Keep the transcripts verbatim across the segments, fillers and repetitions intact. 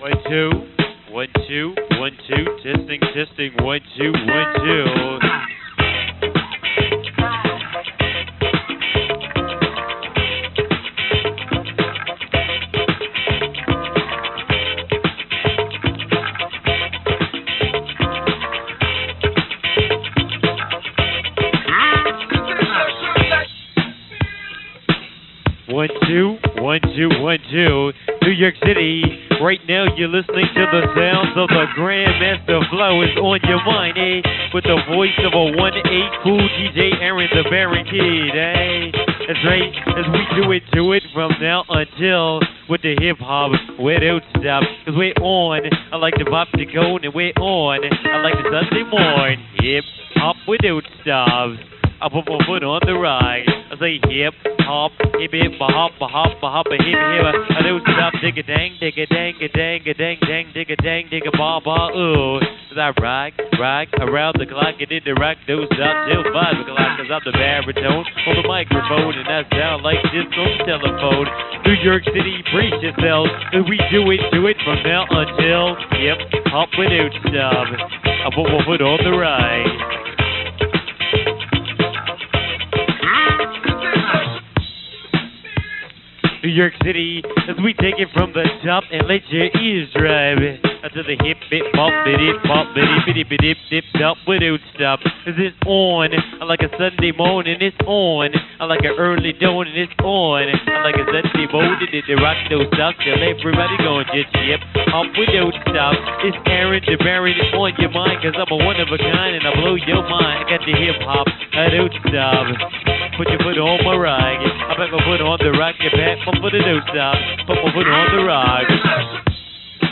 One, two, one, two, one, two, testing, testing, one, two, one, two. One, two, one, two, one, two, New York City. Right now you're listening to the sounds of the Grandmaster Flowers on your mind, eh? With the voice of a one eight cool D J Aaron the Barricade, eh? That's right, as we do it, do it from now until with the hip-hop, we don't stop, cause we're on. I like the pop to go, and we're on. I like the Sunday morning, hip-hop, we don't stop. I put my foot on the ride. I say hip hop, hip hip, hop, hop, hop, hip hip. I don't stop, dig a dang, dig a dang, a dang, a dang, dang, dig a dang, dig a ba ba ooh. Cause I rock, rock around the clock and then the rock don't stop till five o'clock. Cause I'm the baritone on the microphone and I sound like this on the telephone. New York City, brace yourselves. Cause we do it, do it from now until hip hop without stop. I put my foot on the ride. New York City, as we take it from the top and let your ears drive to the hip, hip, pop, bitty, pop, bitty, bitty, bitty, dip, top, without stop. Cause it's on, I like a Sunday morning, it's on. I like an early dawn, and it's on. I like a Sunday morning, and the rock don't stop. Till everybody going just hip, hop, without stop. It's Aaron DeBarry, it's on your mind, cause I'm a one of a kind, and I blow your mind. I got the hip hop, I don't stop. Put your foot on my rock, I put my foot on the rock, you pat my foot, it don't stop. Put my foot on the rock.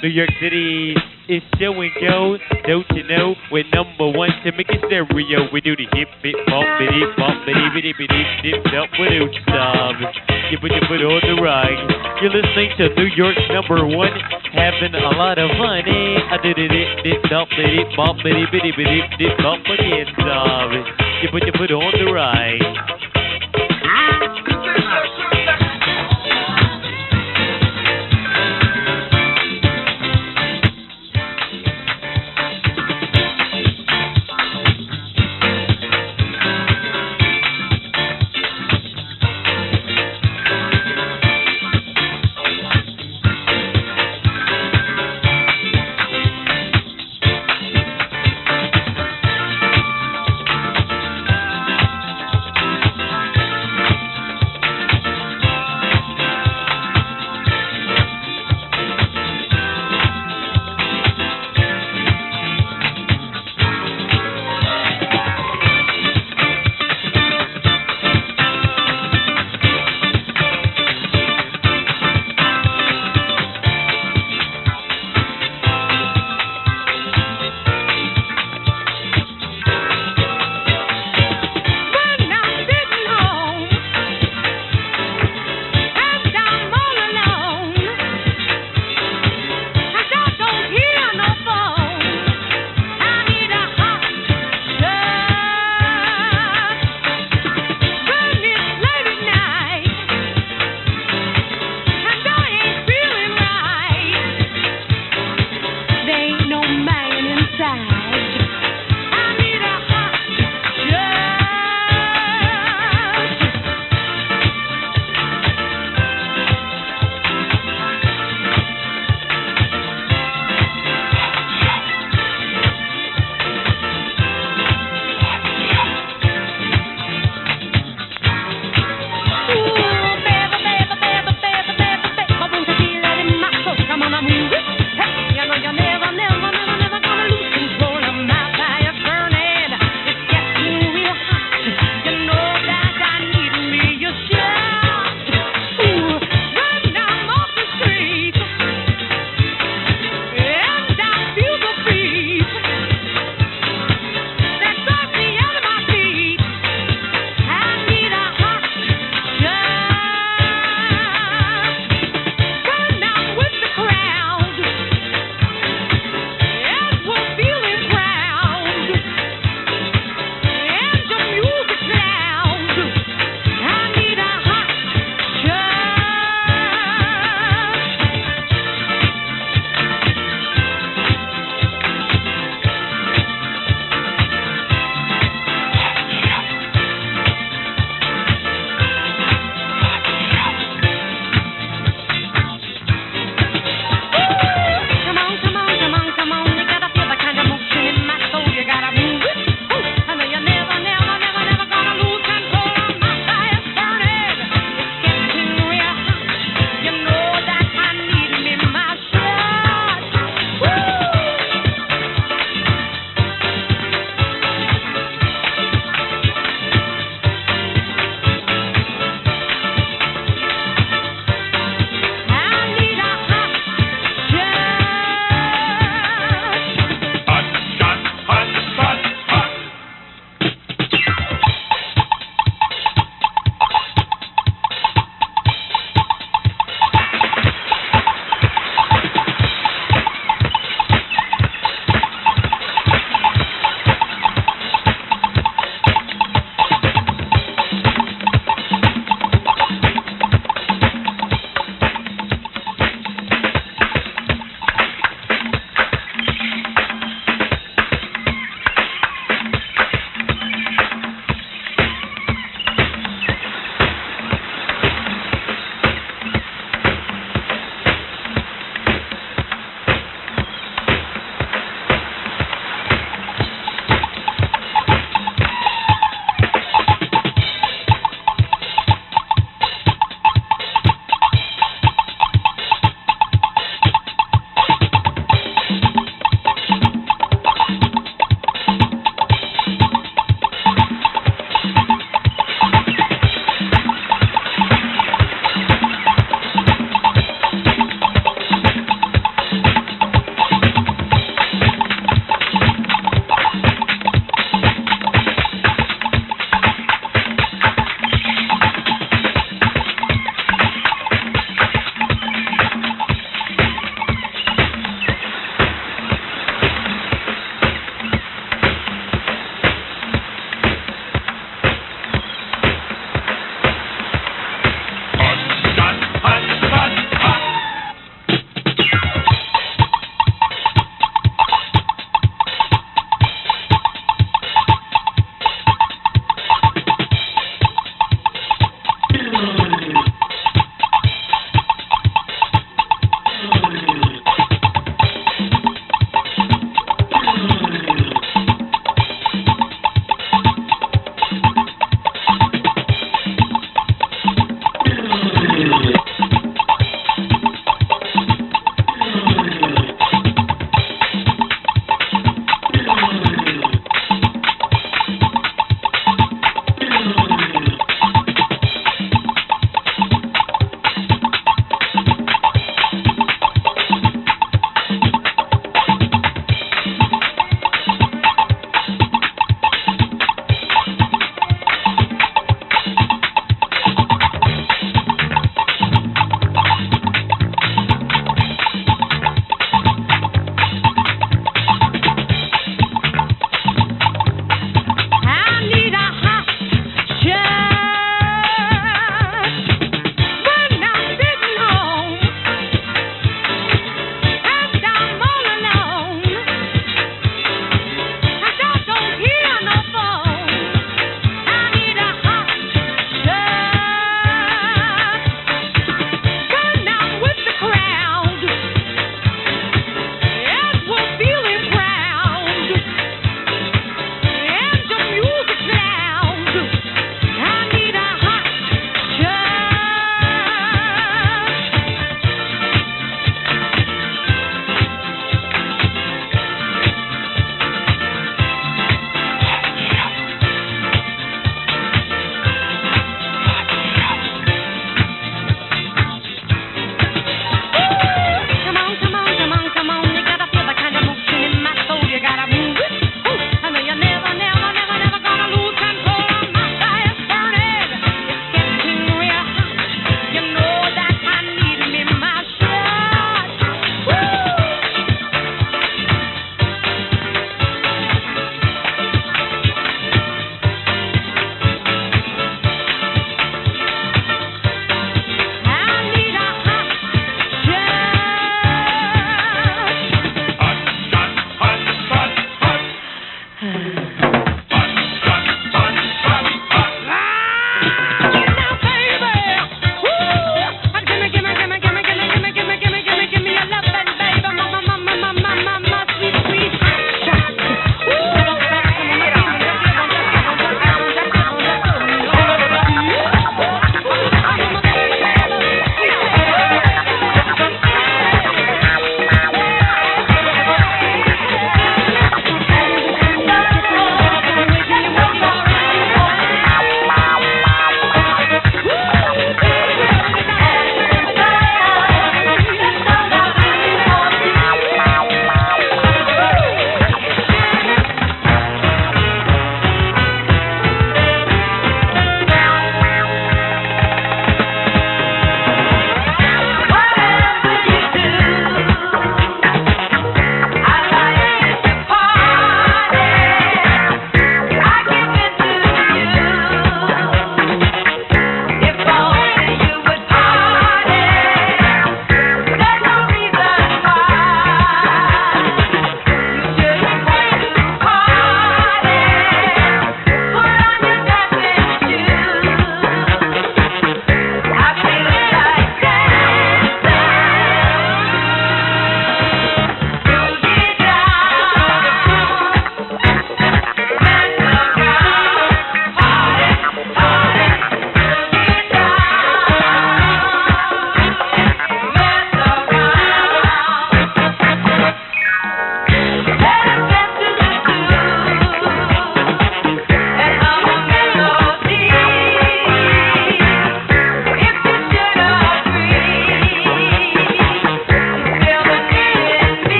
New York City is showing go, don't you know? We're number one to make it stereo. We do the hip, hip, bop, bitty, bop, bitty, bitty, bitty, dip, dip, without stop. You put your foot on the right. You're listening to New York's number one, having a lot of fun. I did it, dip, dip, dip, bitty, bop, bitty, bitty, bitty, dip, bop, again, stop. You put your foot on the right.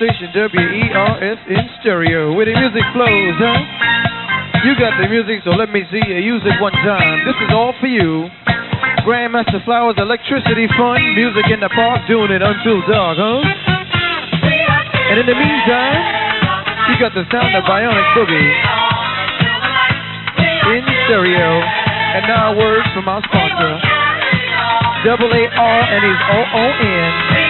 station W E R S in stereo, where the music flows, huh? You got the music, so let me see you use it one time. This is all for you. Grandmaster Flowers, electricity fun, music in the park, doing it until dark, huh? And in the meantime, you got the sound of Bionic Boogie in stereo. And now a word from our sponsor, Double A R and his O O N. Yeah.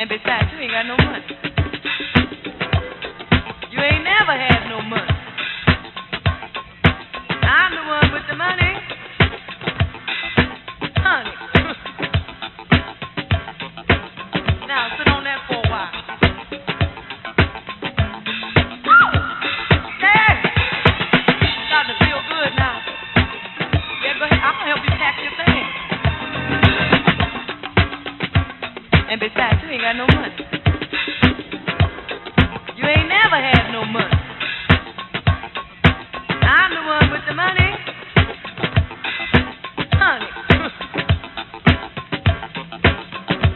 And besides, you ain't got no money. You ain't never had no money. I'm the one with the money. Honey. Now, sit on that for a while. Woo! Hey! Starting to feel good now. Yeah, go ahead. I'm going to help you pack your things. And besides, you ain't got no money. You ain't never had no money. I'm the one with the money. Honey.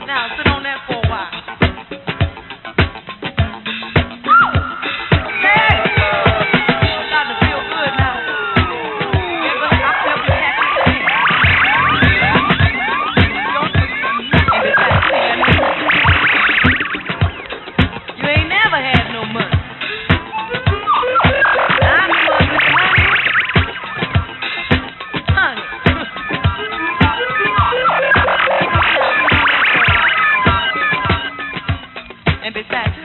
Now, sit on that for a while. Woo! Hey! It's starting to feel good now. Yeah, but I'll help you pack your things. Don't do nothing. And besides, you ain't got no money. You ain't never had no money. I'm the one with the money.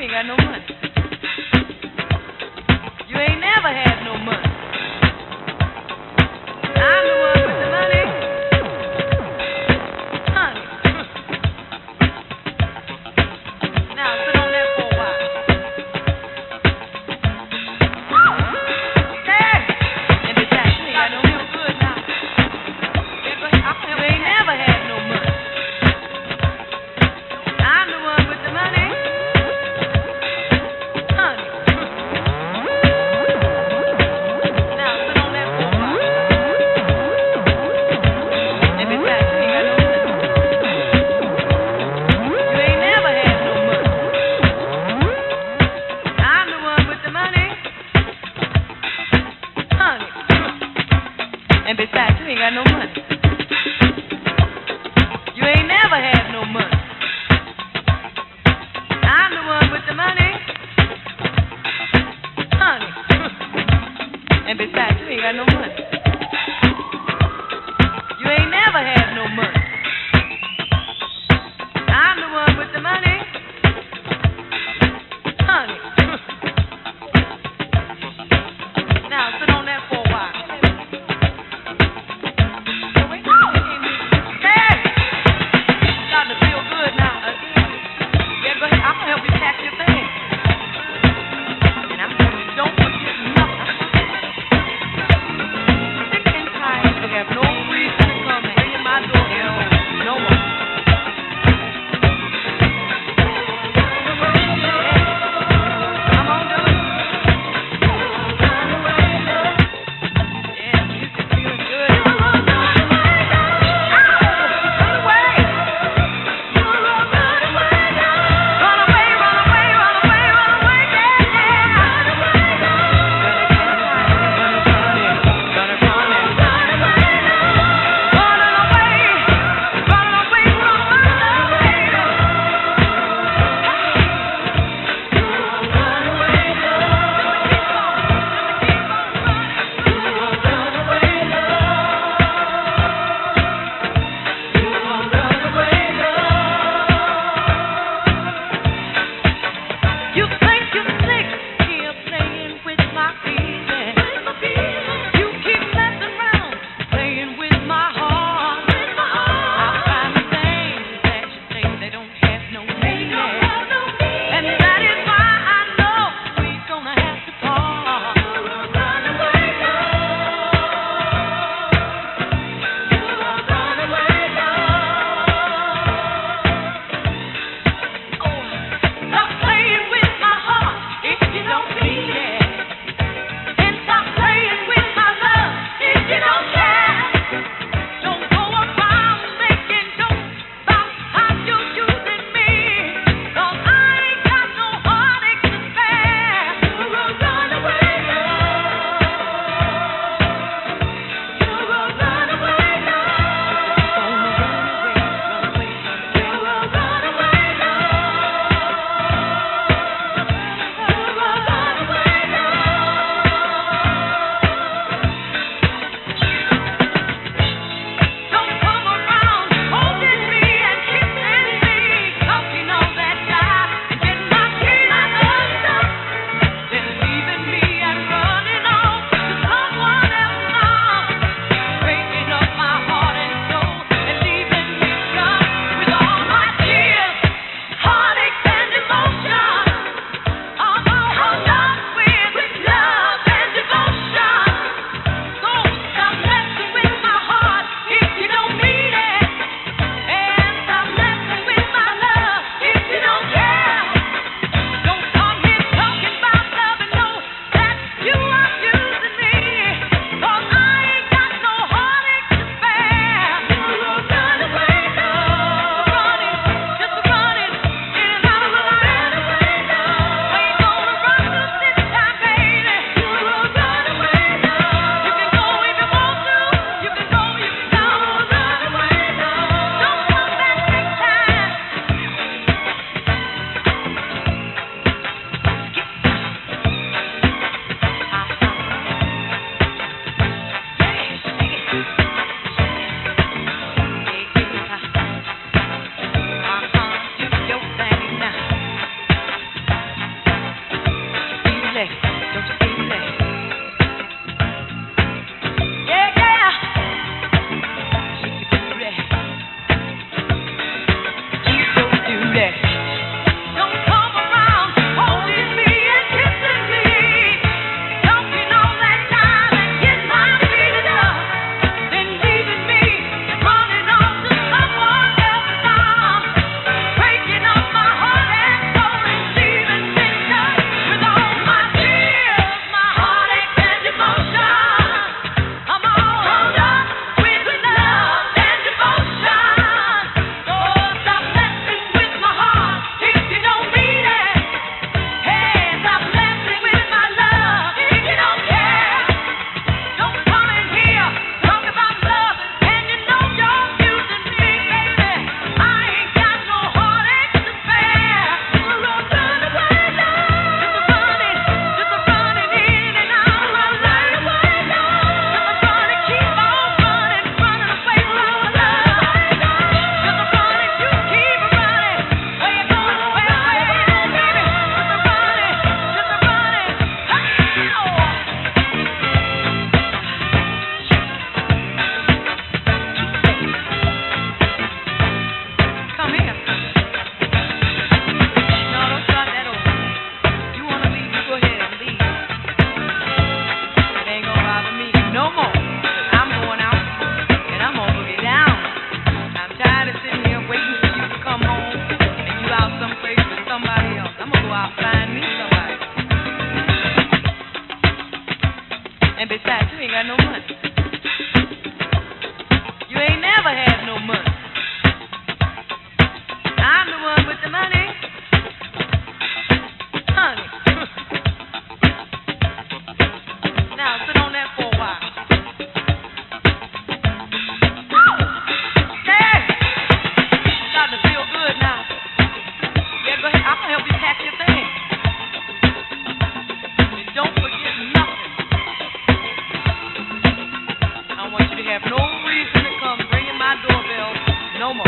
Honey. And besides, you ain't got no money. You ain't never had no money. I'm the one with the money. Honey. Now, sit on that for a while. Hey! And besides, you ain't got no money. Good now. Yeah, go ahead. I'll help you. You ain't never had no money. I'm the one with the money. Honey. Now, sit on that for a while. And besides, you ain't got no money. You ain't never had no money. I'm the one with the money. Honey. And besides, you ain't got no money. You ain't never had no money. I'm the one with the money. Honey. And besides, you ain't got no money. You ain't never had no money. I'm the one with the money. Honey. Now, sit on that for a while. Hey! Starting to feel good now. Yeah, go ahead. I'm going to help you pack your things. And I'm telling you, don't forget nothing. got no money. You ain't never had no money. I'm the one with the money. Honey. Now sit on that for a while. Oh! Dad! It's starting to feel good now. Yeah, go ahead. I'm going to help you pack your things. And don't forget nothing. I want you to have no reason to come ringing my doorbell no more.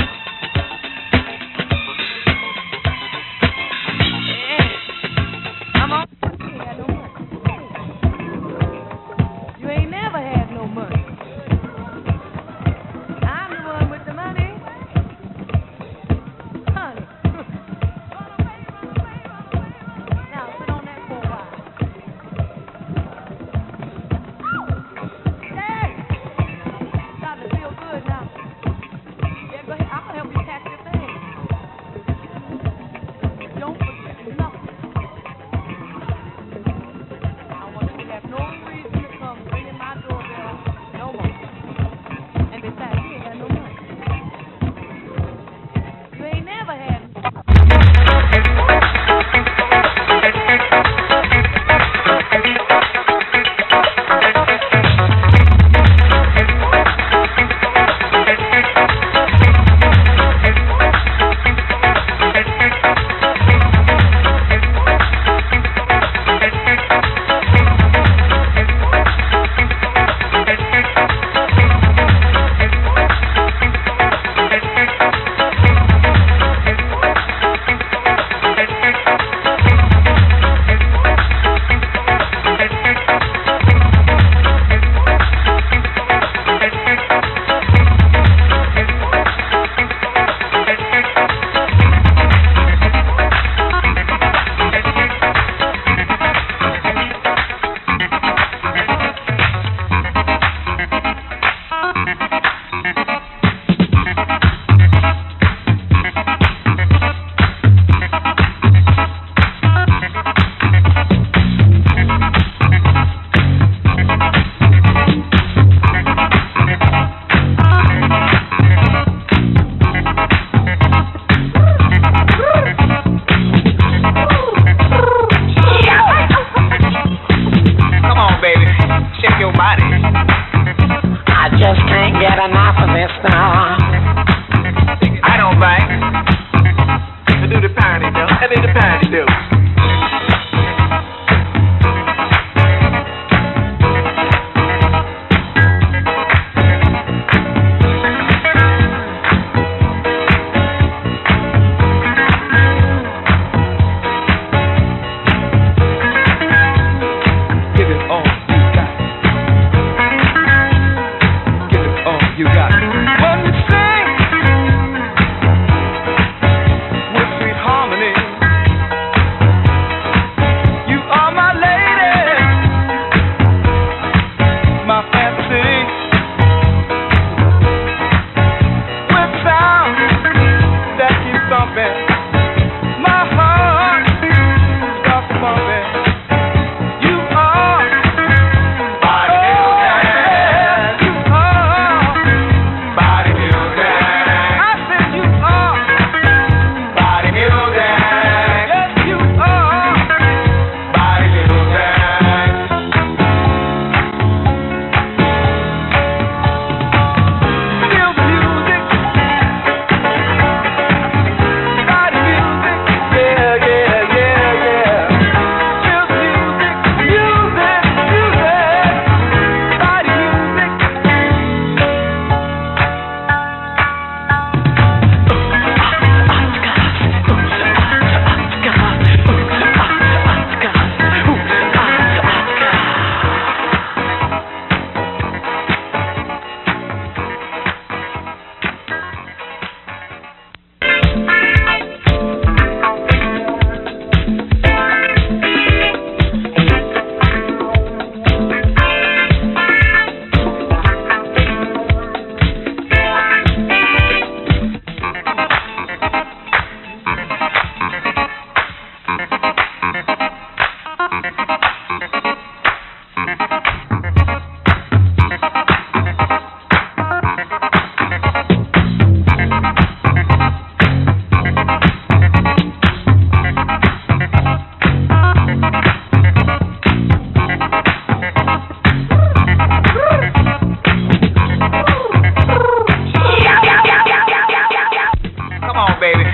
baby.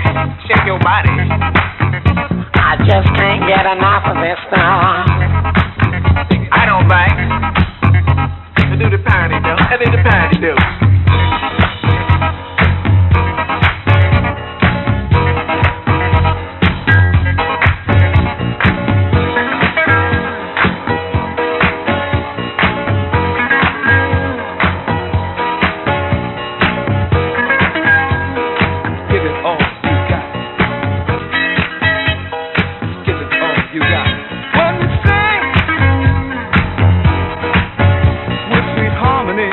Shake your body. I just can't get enough of this now. I don't bite. I do the party though. I do the party though. Harmony.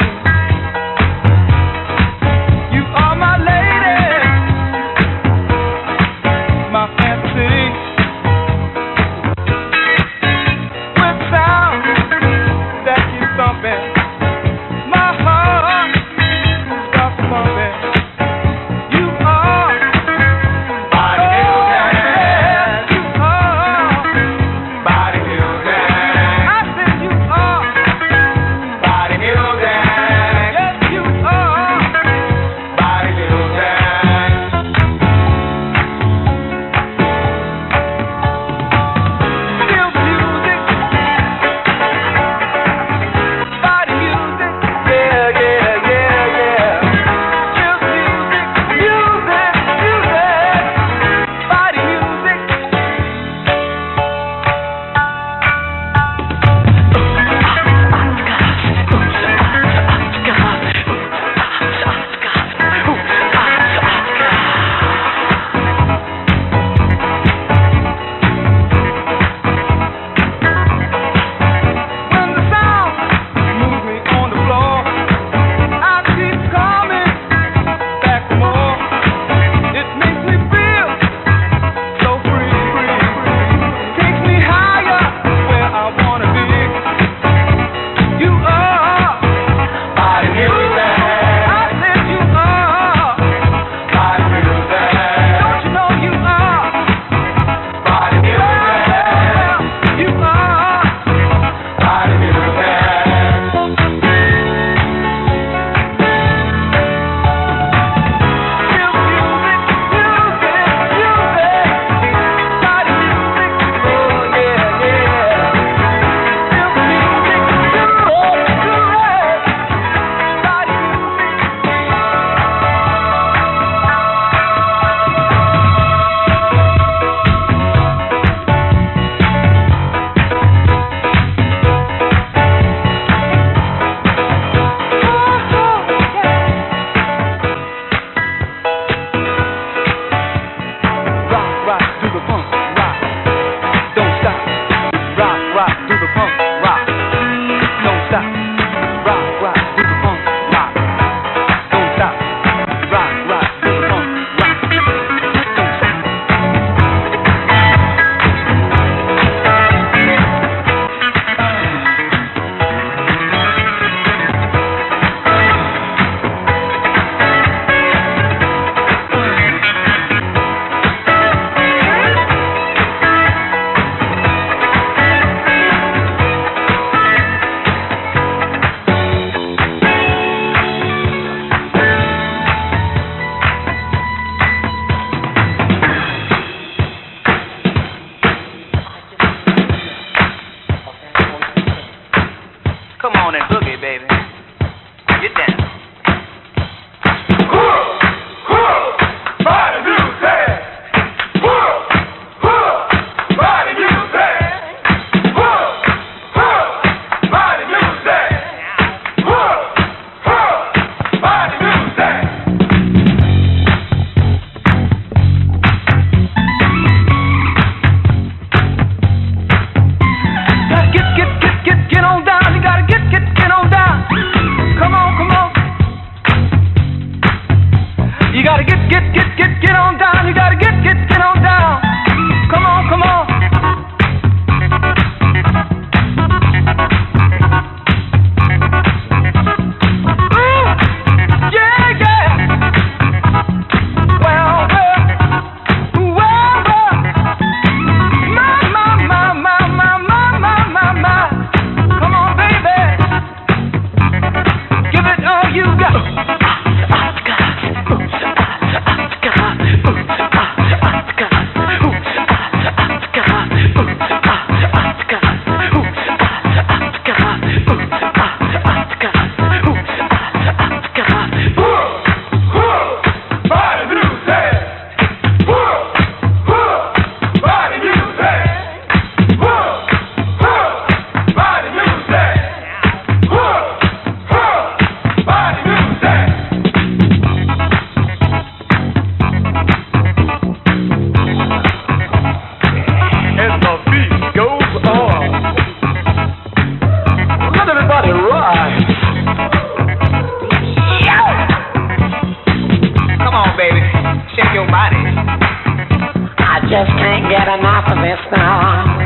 I just can't get enough of this now.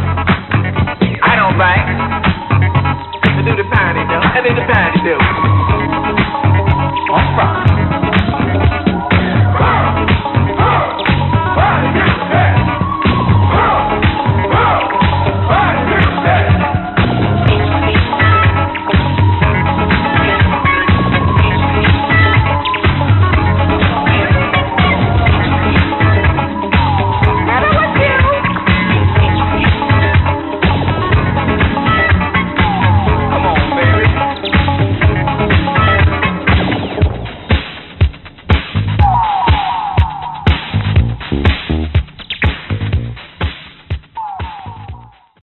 I don't bite. I do the party though. I do the party though. What's wrong?